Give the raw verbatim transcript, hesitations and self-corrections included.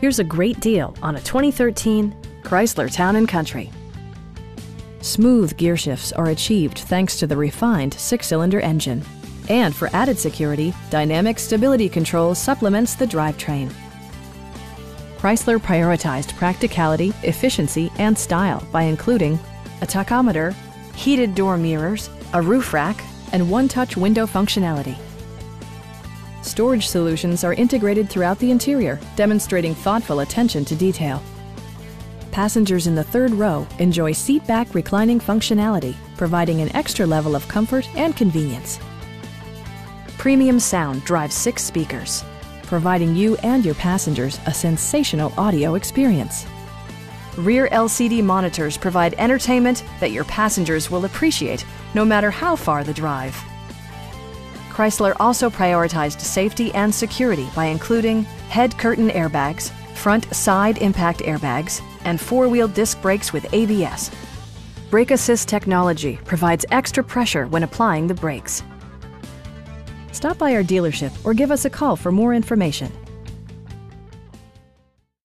Here's a great deal on a twenty thirteen Chrysler Town and Country. Smooth gear shifts are achieved thanks to the refined six-cylinder engine. And for added security, dynamic stability control supplements the drivetrain. Chrysler prioritized practicality, efficiency, and style by including a tachometer, heated door mirrors, a roof rack, and one-touch window functionality. Storage solutions are integrated throughout the interior, demonstrating thoughtful attention to detail. Passengers in the third row enjoy seat-back reclining functionality, providing an extra level of comfort and convenience. Premium sound drives six speakers, providing you and your passengers a sensational audio experience. Rear L C D monitors provide entertainment that your passengers will appreciate, no matter how far the drive. Chrysler also prioritized safety and security by including head curtain airbags, front side impact airbags, and four-wheel disc brakes with A B S. Brake assist technology provides extra pressure when applying the brakes. Stop by our dealership or give us a call for more information.